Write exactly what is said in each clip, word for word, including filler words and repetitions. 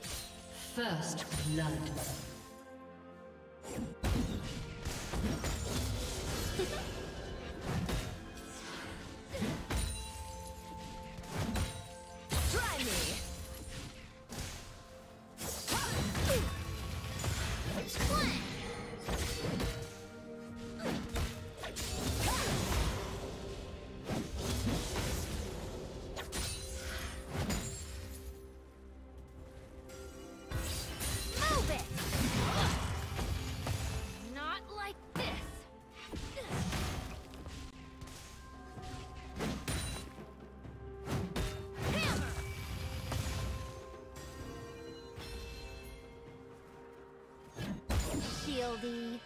First blood. Shieldy.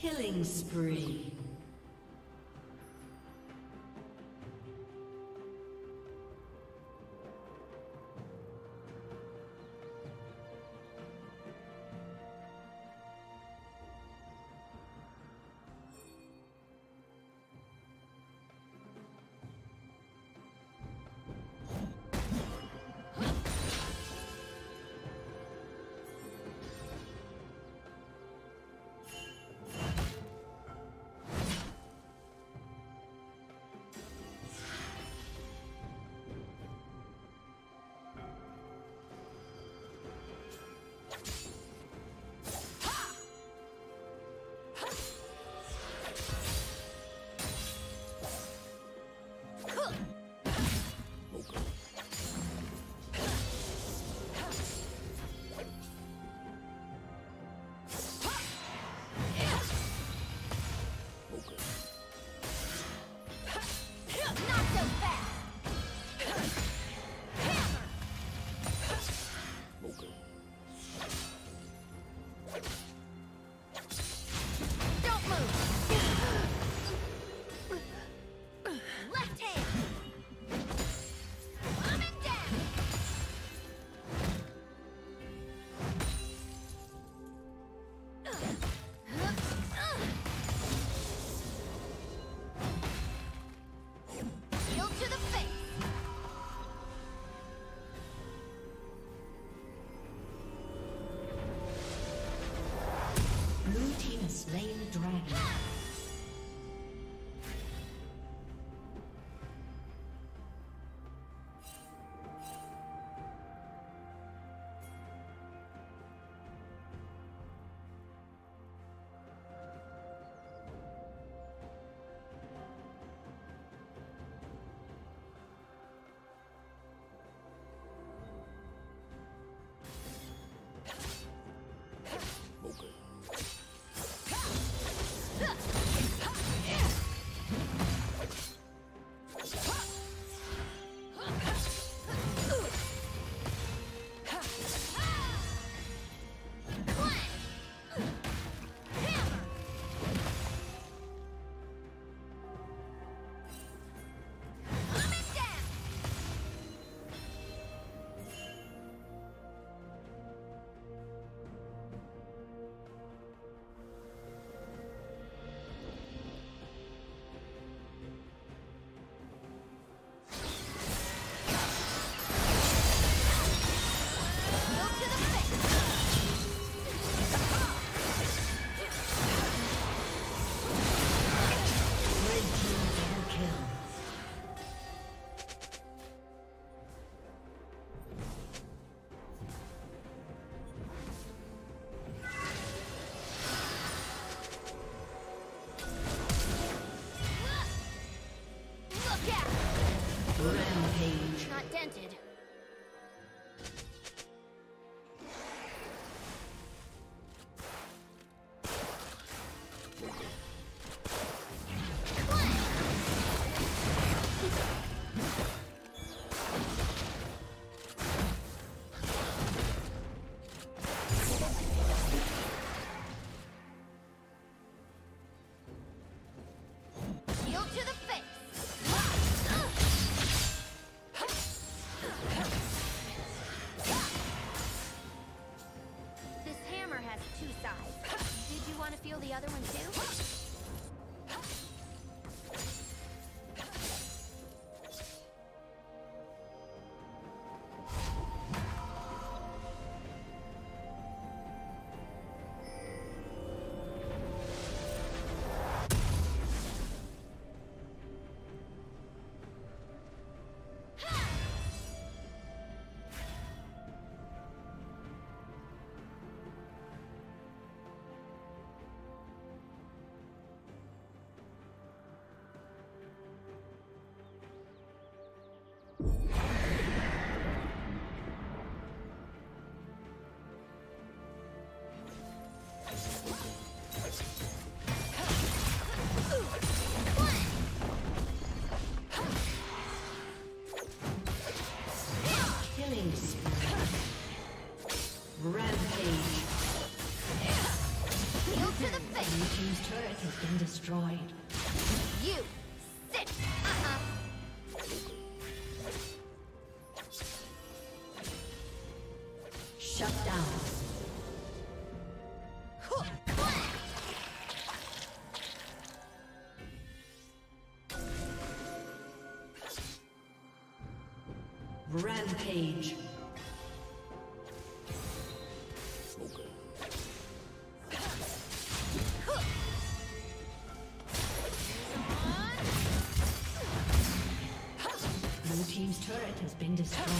Killing spree. Rampage. Not dented. The other one too? Been destroyed. You sit. Uh-huh. Shut down. Rampage. Team's turret has been destroyed.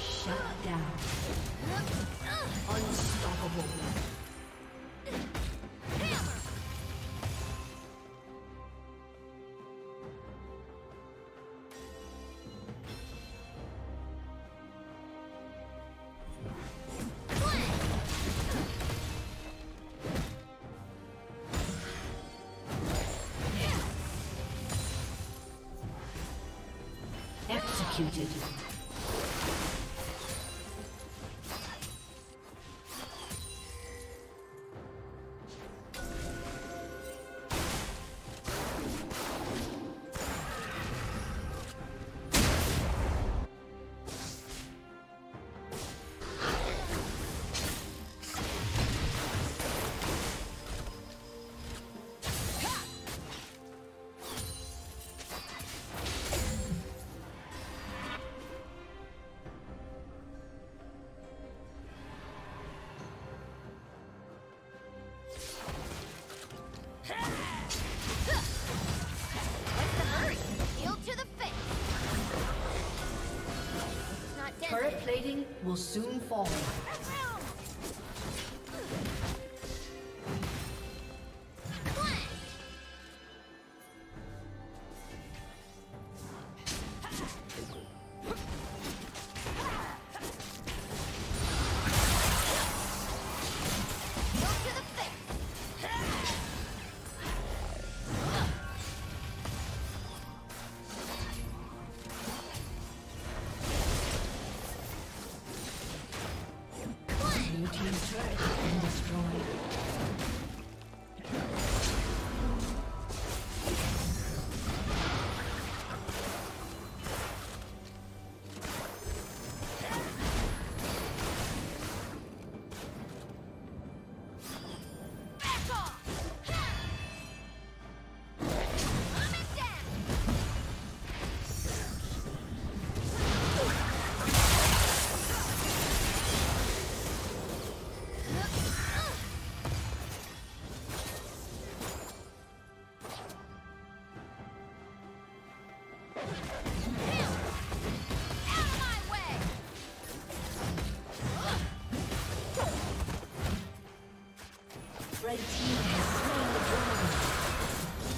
Shut down. Unstoppable. Executed. Plating will soon fall. Red team has slain the dragon.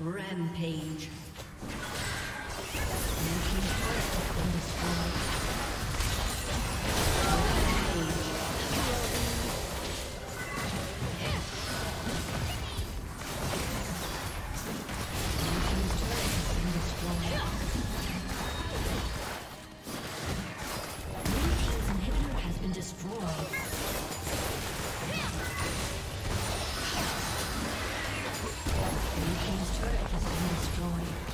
Rampage. Blue team's turret has been destroyed.